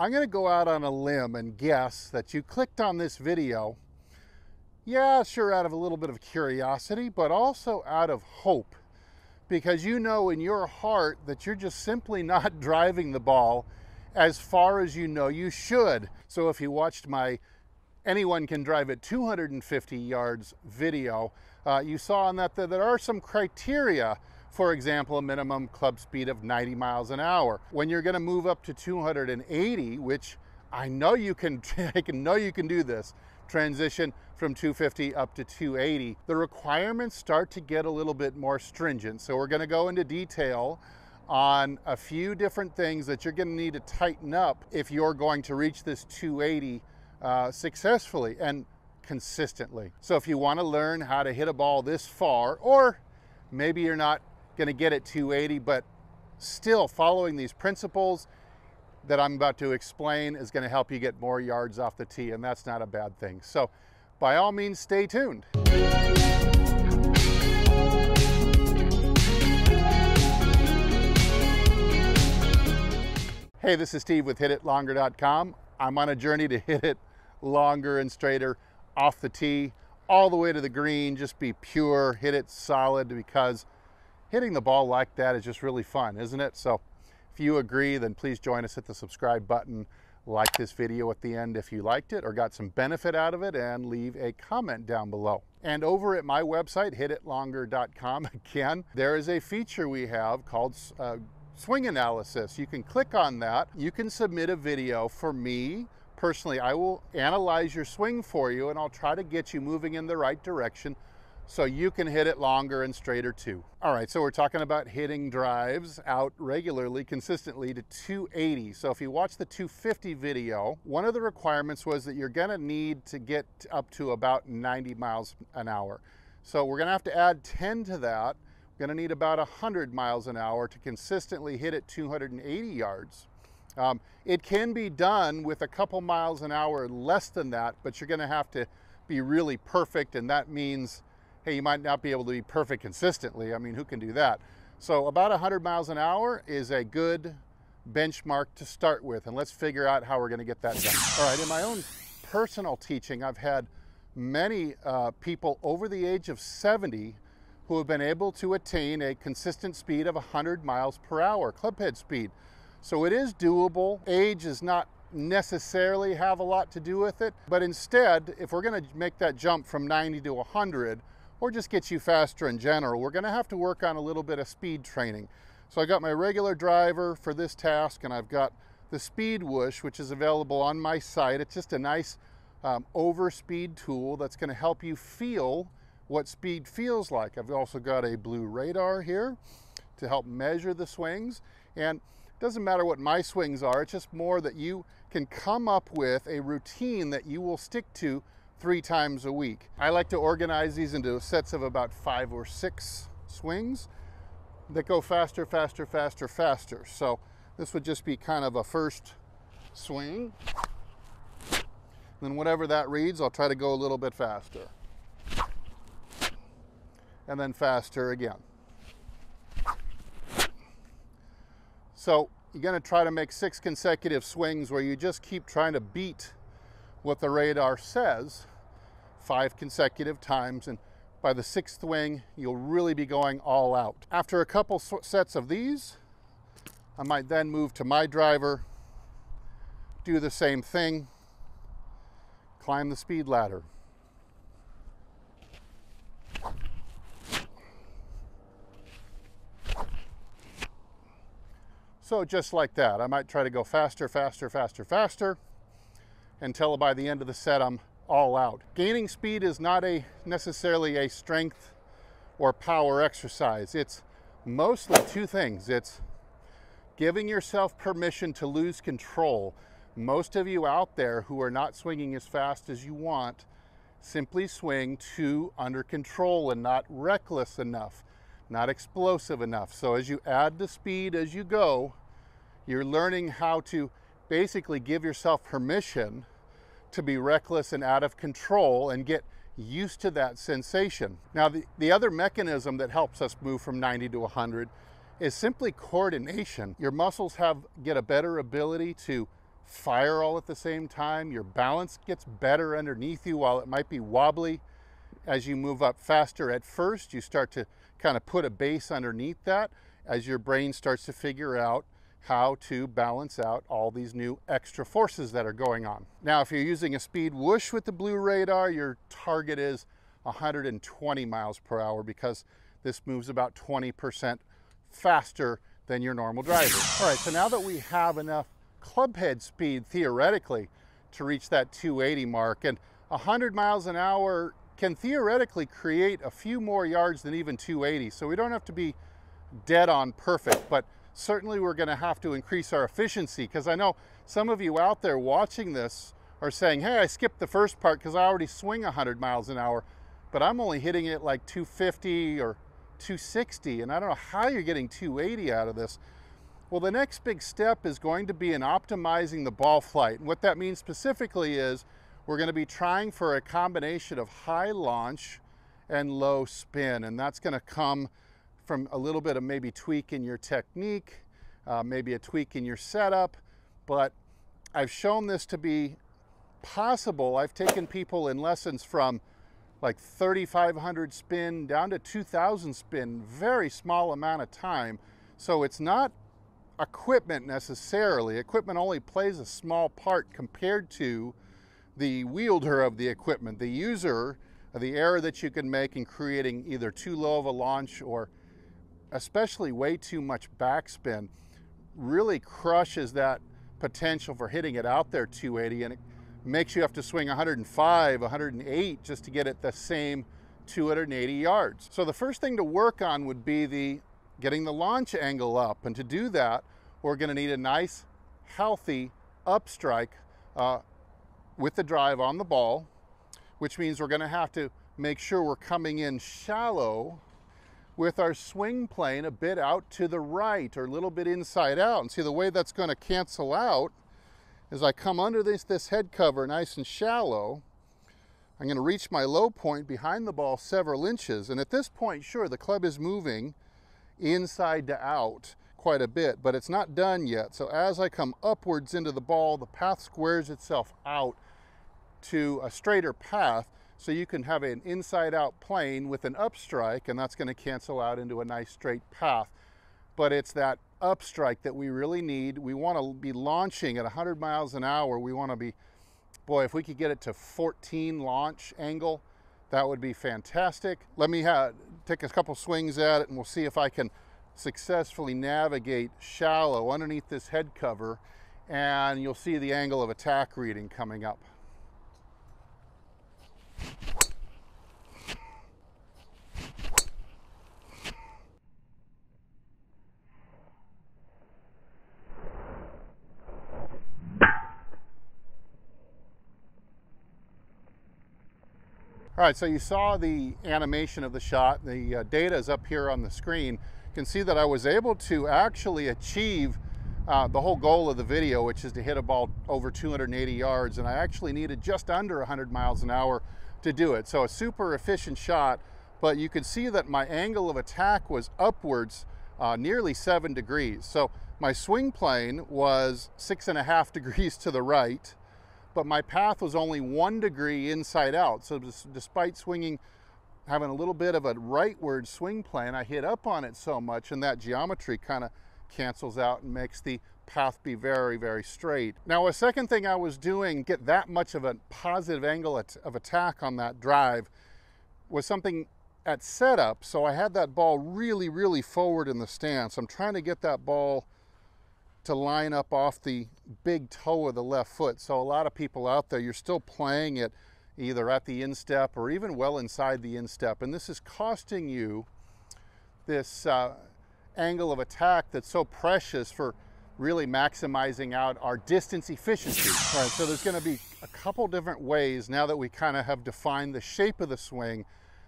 I'm going to go out on a limb and guess that you clicked on this video, yeah, sure, out of a little bit of curiosity, but also out of hope, because you know in your heart that you're just simply not driving the ball as far as you know you should. So if you watched my Anyone Can Drive It 250 yards video, you saw in that there are some criteria. For example, a minimum club speed of 90 miles an hour. When you're going to move up to 280, which I know you can, do this, transition from 250 up to 280, the requirements start to get a little bit more stringent. So we're going to go into detail on a few different things that you're going to need to tighten up if you're going to reach this 280 successfully and consistently. So if you want to learn how to hit a ball this far, or maybe you're not going to get at 280, but still following these principles that I'm about to explain is going to help you get more yards off the tee, and that's not a bad thing. So by all means, stay tuned. Hey, this is Steve with hititlonger.com. I'm on a journey to hit it longer and straighter off the tee, all the way to the green. Just be pure, hit it solid, because hitting the ball like that is just really fun, isn't it? So if you agree, then please join us at the subscribe button, like this video at the end if you liked it or got some benefit out of it, and leave a comment down below. And over at my website, hititlonger.com, again, there is a feature we have called swing analysis. You can click on that. You can submit a video for me personally. I will analyze your swing for you, and I'll try to get you moving in the right direction so you can hit it longer and straighter too. All right, so we're talking about hitting drives out regularly, consistently to 280. So if you watch the 250 video, one of the requirements was that you're gonna need to get up to about 90 miles an hour. So we're gonna have to add 10 to that. We're gonna need about 100 miles an hour to consistently hit it 280 yards. It can be done with a couple miles an hour less than that, but you're gonna have to be really perfect, and that means, hey, you might not be able to be perfect consistently. I mean, who can do that? So about 100 miles an hour is a good benchmark to start with, and let's figure out how we're gonna get that done. All right, in my own personal teaching, I've had many people over the age of 70 who have been able to attain a consistent speed of 100 miles per hour, clubhead speed. So it is doable. Age does not necessarily have a lot to do with it, but instead, if we're gonna make that jump from 90 to 100, or just get you faster in general, we're gonna have to work on a little bit of speed training. So I got my regular driver for this task, and I've got the Speed Whoosh, which is available on my site. It's just a nice over-speed tool that's gonna help you feel what speed feels like. I've also got a blue radar here to help measure the swings, and doesn't matter what my swings are, it's just more that you can come up with a routine that you will stick to 3 times a week. I like to organize these into sets of about 5 or 6 swings that go faster, faster, faster, faster. So this would just be kind of a first swing. Then whatever that reads, I'll try to go a little bit faster. And then faster again. So you're gonna try to make 6 consecutive swings where you just keep trying to beat what the radar says 5 consecutive times, and by the 6th swing, you'll really be going all out. After a couple sets of these, I might then move to my driver, do the same thing, climb the speed ladder. So just like that, I might try to go faster, faster, faster, faster, until by the end of the set I'm all out. Gaining speed is not necessarily a strength or power exercise. It's mostly 2 things. It's giving yourself permission to lose control. Most of you out there who are not swinging as fast as you want simply swing too under control and not reckless enough, not explosive enough. So as you add the speed as you go, you're learning how to basically give yourself permission to be reckless and out of control, and get used to that sensation. Now, the other mechanism that helps us move from 90 to 100 is simply coordination. Your muscles get a better ability to fire all at the same time. Your balance gets better underneath you. While it might be wobbly as you move up faster at first, you start to kind of put a base underneath that as your brain starts to figure out how to balance out all these new extra forces that are going on. Now, if you're using a Speed Whoosh with the blue radar, your target is 120 miles per hour because this moves about 20% faster than your normal driver. All right, so now that we have enough clubhead speed theoretically to reach that 280 mark, and 100 miles an hour can theoretically create a few more yards than even 280, so we don't have to be dead on perfect, but certainly we're going to have to increase our efficiency, because I know some of you out there watching this are saying, hey, I skipped the first part because I already swing 100 miles an hour, but I'm only hitting it like 250 or 260, and I don't know how you're getting 280 out of this. Well, the next big step is going to be in optimizing the ball flight. And what that means specifically is we're going to be trying for a combination of high launch and low spin, and that's going to come from a little bit of maybe tweak in your technique, maybe a tweak in your setup, but I've shown this to be possible. I've taken people in lessons from like 3,500 spin down to 2,000 spin, very small amount of time. So it's not equipment necessarily. Equipment only plays a small part compared to the wielder of the equipment, the user. The error that you can make in creating either too low of a launch or especially way too much backspin really crushes that potential for hitting it out there 280, and it makes you have to swing 105, 108 just to get it the same 280 yards. So the first thing to work on would be getting the launch angle up, and to do that we're going to need a nice healthy upstrike with the drive on the ball, which means we're going to have to make sure we're coming in shallow with our swing plane a bit out to the right or a little bit inside out. And see, the way that's going to cancel out is I come under this head cover nice and shallow. I'm going to reach my low point behind the ball several inches. And at this point, sure, the club is moving inside to out quite a bit, but it's not done yet. So as I come upwards into the ball, the path squares itself out to a straighter path, so you can have an inside out plane with an upstrike, and that's going to cancel out into a nice straight path. But it's that upstrike that we really need. We want to be launching at 100 miles an hour. We want to be, boy, if we could get it to 14 launch angle, that would be fantastic. Let me take a couple swings at it, and we'll see if I can successfully navigate shallow underneath this head cover, and you'll see the angle of attack reading coming up. All right, so you saw the animation of the shot. The data is up here on the screen. You can see that I was able to actually achieve the whole goal of the video, which is to hit a ball over 280 yards, and I actually needed just under 100 miles an hour to do it. So a super efficient shot, but you could see that my angle of attack was upwards nearly 7 degrees. So my swing plane was 6.5 degrees to the right, but my path was only 1 degree inside out. So despite swinging, having a little bit of a rightward swing plane, I hit up on it so much, and that geometry kind of cancels out and makes the path be very, very straight. Now, a second thing I was doing, get that much of a positive angle of attack on that drive, was something at setup. So I had that ball really, really forward in the stance. I'm trying to get that ball to line up off the big toe of the left foot. So a lot of people out there, you're still playing it either at the instep or even well inside the instep, and this is costing you this angle of attack that's so precious for really maximizing out our distance efficiency. All right, so there's going to be a couple different ways now that we kind of have defined the shape of the swing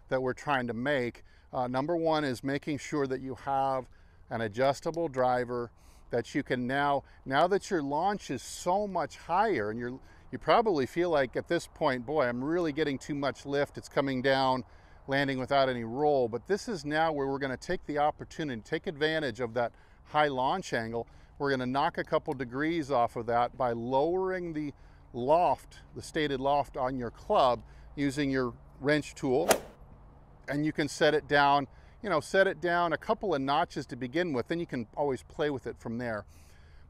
that we're trying to make. Number one is making sure that you have an adjustable driver that you can now that your launch is so much higher, and you probably feel like at this point, boy, I'm really getting too much lift. It's coming down, landing without any roll. But this is now where we're going to take the opportunity, take advantage of that high launch angle We're going to knock a couple degrees off of that by lowering the loft, the stated loft on your club using your wrench tool. And you can set it down, you know, set it down a couple of notches to begin with. Then you can always play with it from there.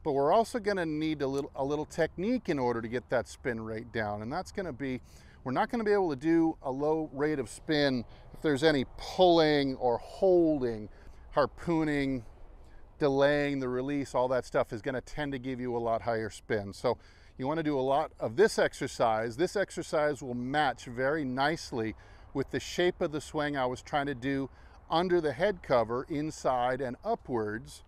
But we're also going to need a little technique in order to get that spin rate down. And that's going to be, we're not going to be able to do a low rate of spin if there's any pulling or holding, harpooning, delaying the release. All that stuff is going to tend to give you a lot higher spin. So you want to do a lot of this exercise. This exercise will match very nicely with the shape of the swing I was trying to do under the head cover, inside and upwards.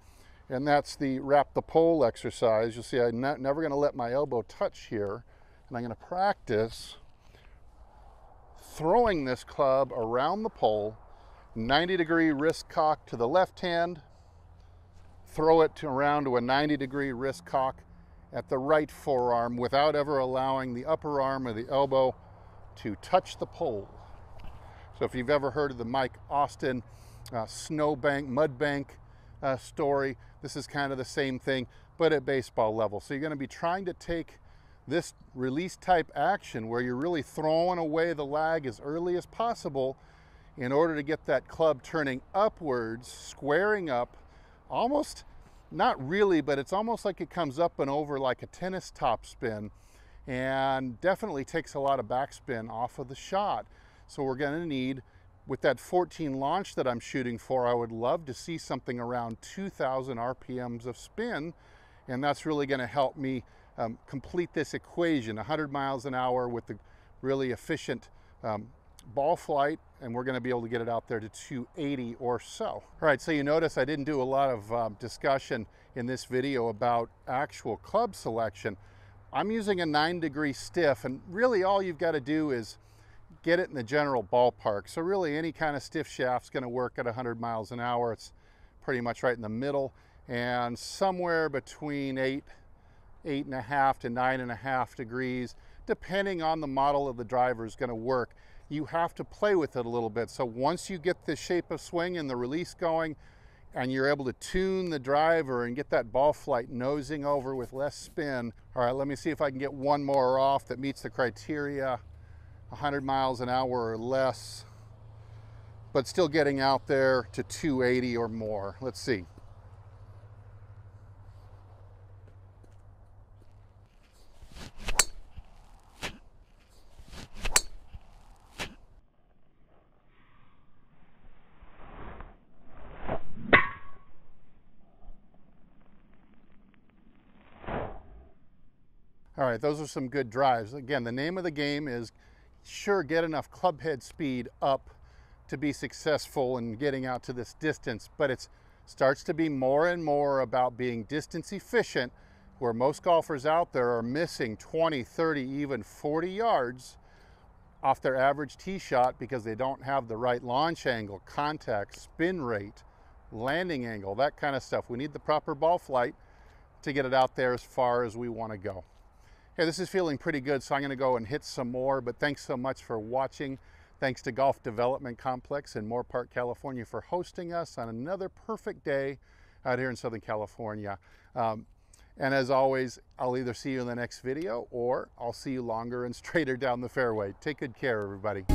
And that's the wrap the pole exercise. You'll see I'm never going to let my elbow touch here. And I'm going to practice throwing this club around the pole, 90 degree wrist cock to the left hand, throw it around to a 90 degree wrist cock at the right forearm without ever allowing the upper arm or the elbow to touch the pole. So if you've ever heard of the Mike Austin snowbank, mudbank story, this is kind of the same thing, but at baseball level. So you're going to be trying to take this release type action where you're really throwing away the lag as early as possible in order to get that club turning upwards, squaring up, almost, not really, but it's almost like it comes up and over like a tennis top spin, and definitely takes a lot of backspin off of the shot. So we're going to need, with that 14 launch that I'm shooting for, I would love to see something around 2,000 RPMs of spin, and that's really going to help me complete this equation, 100 miles an hour with the really efficient ball flight, and we're going to be able to get it out there to 280 or so. All right, so you notice I didn't do a lot of discussion in this video about actual club selection. I'm using a 9 degree stiff, and really all you've got to do is get it in the general ballpark. So really any kind of stiff shaft's going to work at 100 miles an hour. It's pretty much right in the middle, and somewhere between 8.5 to 9.5 degrees, depending on the model of the driver, is going to work. You have to play with it a little bit. So once you get the shape of swing and the release going, and you're able to tune the driver and get that ball flight nosing over with less spin. All right, let me see if I can get one more off that meets the criteria. 100 miles an hour or less, but still getting out there to 280 or more. Let's see. All right, those are some good drives. Again, the name of the game is sure, get enough club head speed up to be successful in getting out to this distance, but it starts to be more and more about being distance efficient, where most golfers out there are missing 20, 30, even 40 yards off their average tee shot because they don't have the right launch angle, contact, spin rate, landing angle, that kind of stuff. We need the proper ball flight to get it out there as far as we want to go. Hey, this is feeling pretty good, so I'm going to go and hit some more, but thanks so much for watching. Thanks to Golf Development Complex in Moorpark, California for hosting us on another perfect day out here in Southern California. And as always, I'll either see you in the next video or I'll see you longer and straighter down the fairway. Take good care, everybody.